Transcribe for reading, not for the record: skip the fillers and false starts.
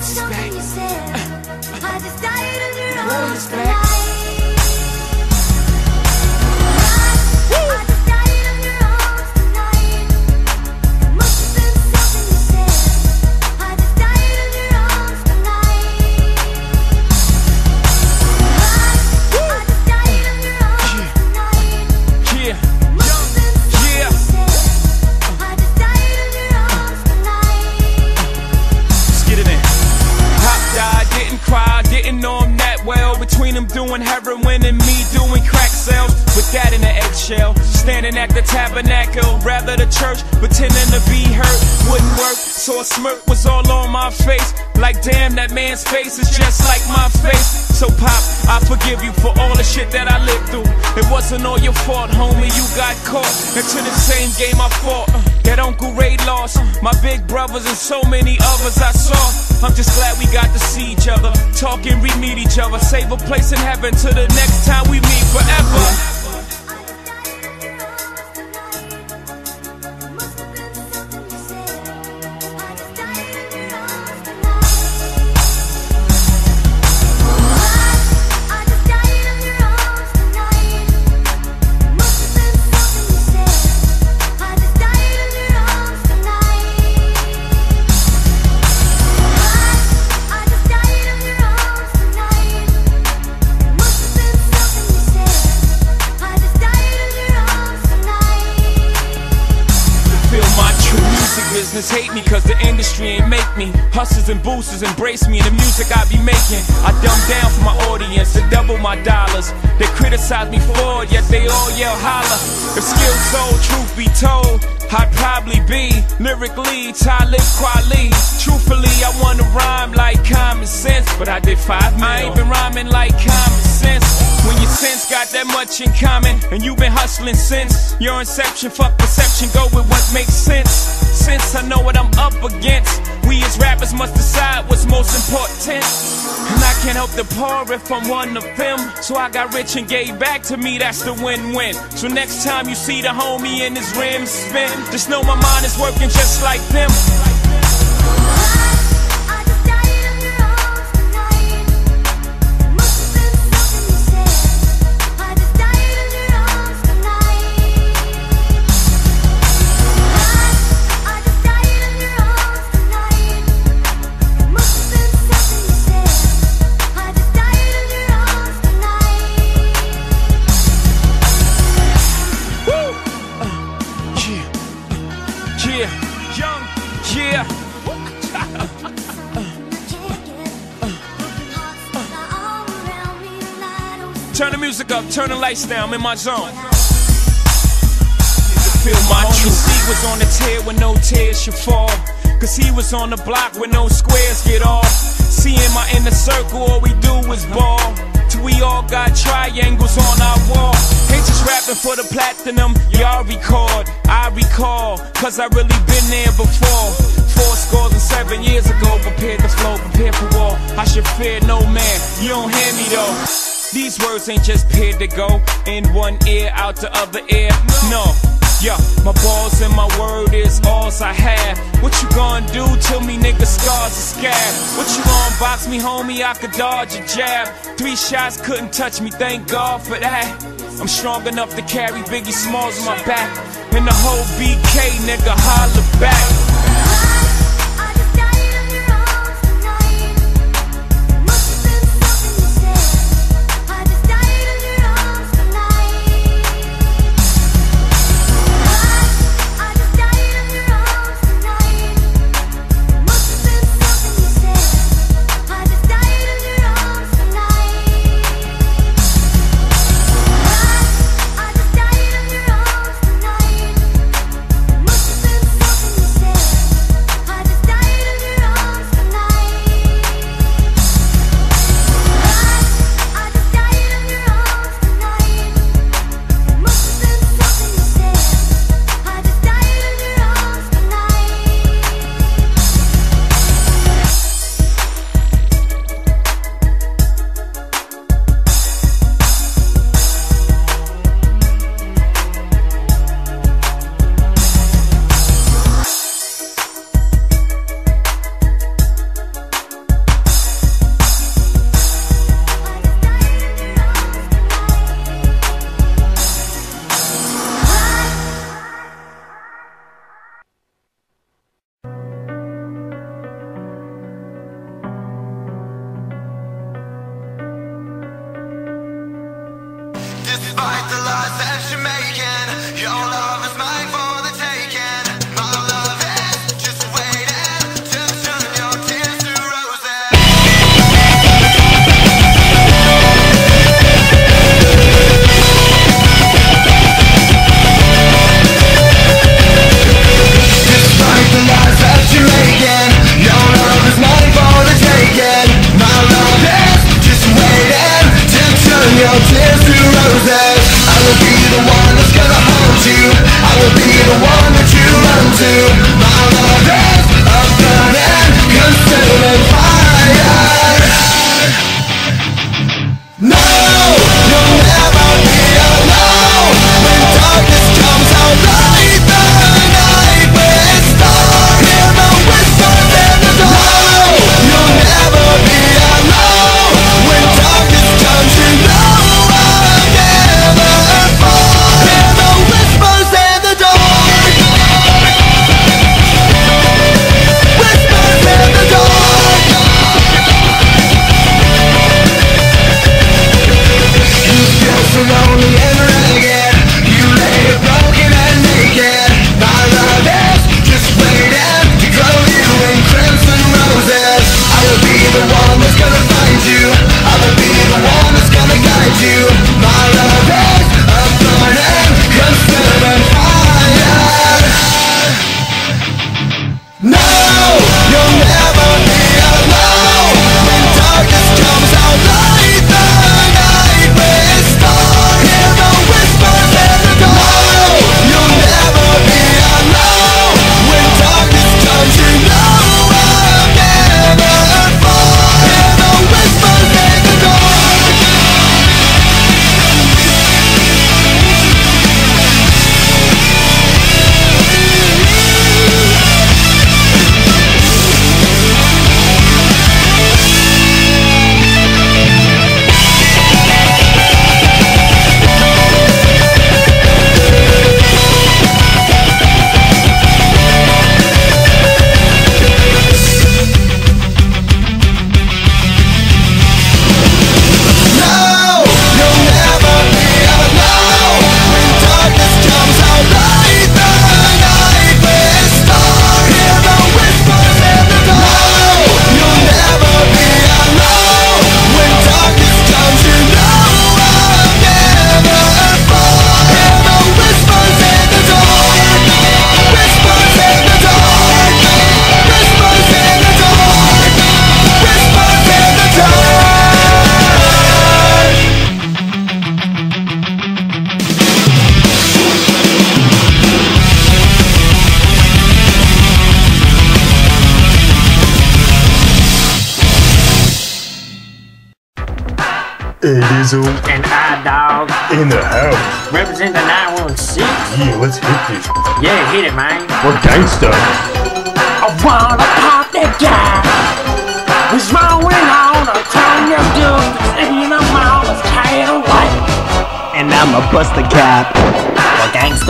respect. I just died of your own respect. Doing heroin and me doing crack sales, with that in the eggshell, standing at the tabernacle, rather the church, pretending to be hurt, wouldn't work, so a smirk was all on my face, like damn that man's face is just like my face, so pop, I forgive you for all the shit that I lived through, it wasn't all your fault homie, you got caught, into the same game I fought, that Uncle Ray lost, my big brothers and so many others I saw, I'm just glad we got to see each other, talk and re-meet each other, save a place in heaven till the next time we meet forever. Hate me cause the industry ain't make me. Hustlers and boosters embrace me and the music I be making. I dumb down for my audience to double my dollars. They criticize me for it, yet they all yell holla. If skills sold, truth be told, I'd probably be lyrically Tyler Kweli. Truthfully, I wanna rhyme like common sense, but I did 5 mil. I ain't been rhyming like common sense. When your sins got that much in common, and you've been hustling since your inception, fuck perception, go with what makes sense. Since I know what I'm up against, we as rappers must decide what's most important. And I can't help the poor if I'm one of them, so I got rich and gave back to me, that's the win-win. So next time you see the homie in his rim spin, just know my mind is working just like them. Turn the music up, turn the lights down, I'm in my zone. Feel my truth. He was on the tear when no tears should fall, cause he was on the block when no squares get off. Seeing my inner circle, all we do is ball, till we all got triangles on our wall. Ain't just rapping for the platinum, y'all record, I recall, cause I really been there before. 4 scores and 7 years ago, prepared to flow, prepared for war. I should fear no man, you don't hear me though. These words ain't just paid to go in one ear, out the other ear, no. Yeah, my balls and my word is all I have. What you gonna do till me nigga scars are scared? What you gonna box me homie, I could dodge a jab. 3 shots couldn't touch me, thank God for that. I'm strong enough to carry Biggie Smalls on my back, and the whole BK nigga holler back. And I dog in the house. Represent the 916. Yeah, let's hit this. Yeah, hit it, man. We're gangsta. I wanna pop that guy. What's wrong with all the crime you do? Eating them all, it's kind of white. And I'ma bust the cap. We're gangsta.